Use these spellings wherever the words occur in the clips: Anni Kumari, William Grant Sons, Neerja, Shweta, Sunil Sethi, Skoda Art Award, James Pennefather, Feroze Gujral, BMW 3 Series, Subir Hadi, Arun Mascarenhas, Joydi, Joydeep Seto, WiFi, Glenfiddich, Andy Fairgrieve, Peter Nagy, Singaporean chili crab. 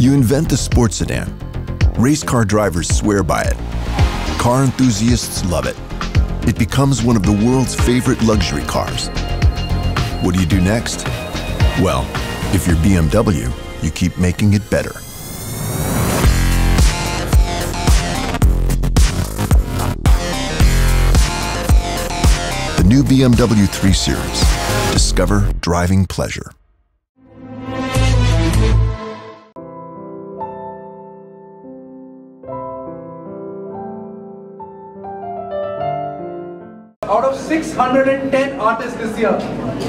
You invent the sports sedan. Race car drivers swear by it. Car enthusiasts love it. It becomes one of the world's favorite luxury cars. What do you do next? Well, if you're BMW, you keep making it better. The new BMW 3 Series. Discover driving pleasure. Out of 610 artists this year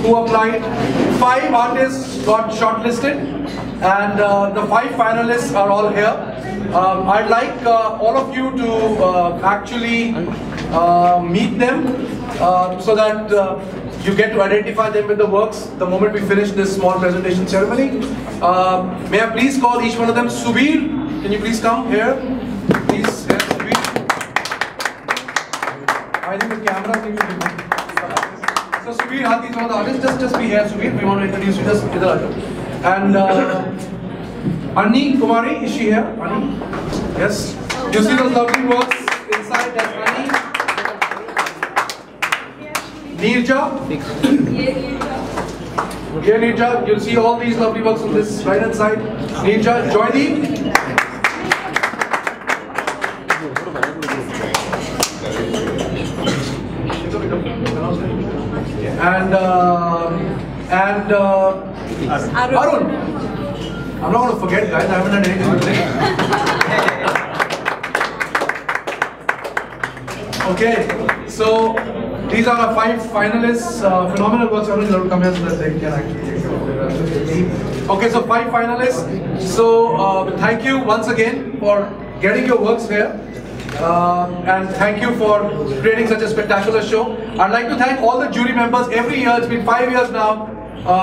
who applied, 5 artists got shortlisted, and the 5 finalists are all here. I'd like all of you to actually meet them so that you get to identify them with the works the moment we finish this small presentation ceremony. May I please call each one of them? Subir, can you please come here? Please. I think the camera thing is different. So Subir Hadi is one of the artists. Just be here, Subir. We want to introduce you. Just idhar aao. And Anni Kumari, is she here? Anni? Yes. You see those lovely works inside. That's Anni. Neerja. Here Neerja. You'll see all these lovely works on this right hand side. Neerja, Joydi. Arun. I'm not going to forget, guys. I haven't done anything today. Okay, so these are our 5 finalists. Phenomenal works. Arun, you come here so that they can actually. Okay, so 5 finalists. So thank you once again for getting your works here. And thank you for creating such a spectacular show. I'd like to thank all the jury members. Every year, it's been 5 years now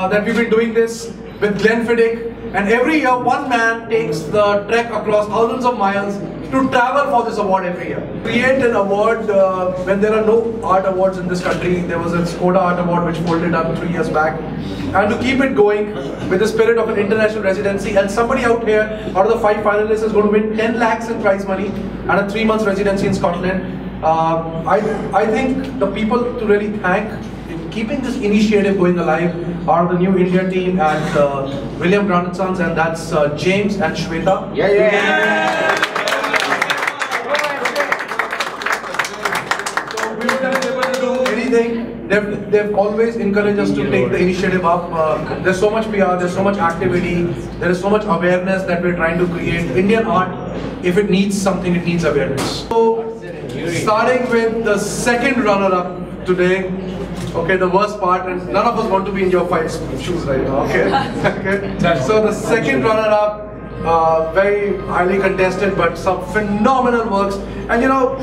that we've been doing this with Glenfiddich, and every year one man takes the trek across thousands of miles to travel for this award every year. Create an award when there are no art awards in this country. There was a Skoda Art Award which folded up 3 years back, and to keep it going with the spirit of an international residency, and somebody out here, out of the 5 finalists, is going to win 10 lakhs in prize money and a 3-month residency in Scotland. I think the people to really thank in keeping this initiative going alive are the New India team at William Grant Sons, and that's James and Shweta. Yeah, yeah, yeah. So we were never to do anything. They've always encouraged us to take the initiative up. There's so much PR, there's so much activity, there is so much awareness that we're trying to create. Indian art, if it needs something, it needs awareness. So, starting with the second runner-up today, okay, the worst part, and none of us want to be in your 5 shoes right now, okay? Okay. So the second runner-up, very highly contested, but some phenomenal works. And you know,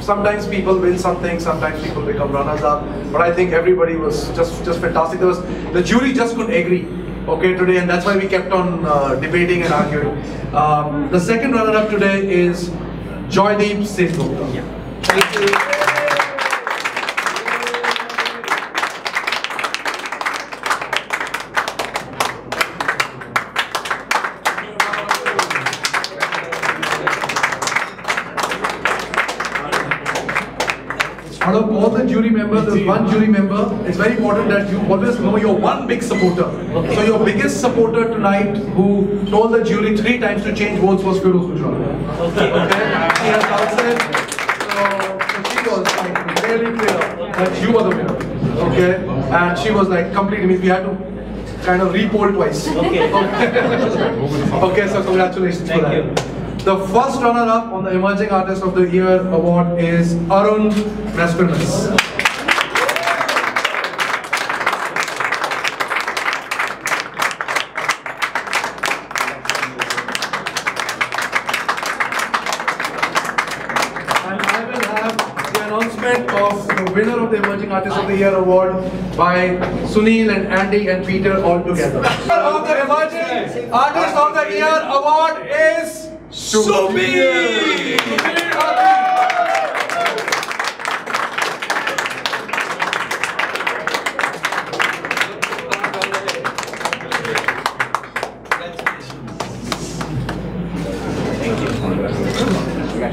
sometimes people win something, sometimes people become runners-up, but I think everybody was just fantastic. There was, the jury just couldn't agree, okay, today, and that's why we kept on debating and arguing. The second runner-up today is Joydeep Seto. Yeah. Thank you. Out of all the jury members, there's one jury member. It's very important that you always know your one big supporter. Okay. So your biggest supporter tonight, who told the jury 3 times to change votes, was Feroze Gujral. Okay. Okay. She has answered. So she was like really clear that you were the winner. Okay. And she was like completely. We had to kind of re-poll twice. Okay. Okay. So congratulations for that. Thank you. The first runner-up on the Emerging Artist of the Year award is Arun Mascarenhas. And I will have the announcement of the winner of the Emerging Artist of the Year award by Sunil and Andy and Peter all together. The winner of the Emerging Artist of the Year award is Subir Hadi.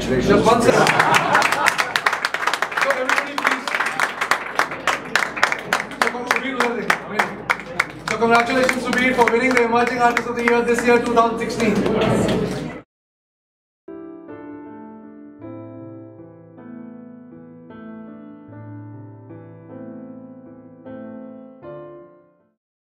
Congratulations. Just one second. So everybody please. So Subir was amazing. So congratulations Subir for winning the Emerging Artist of the Year this year 2016.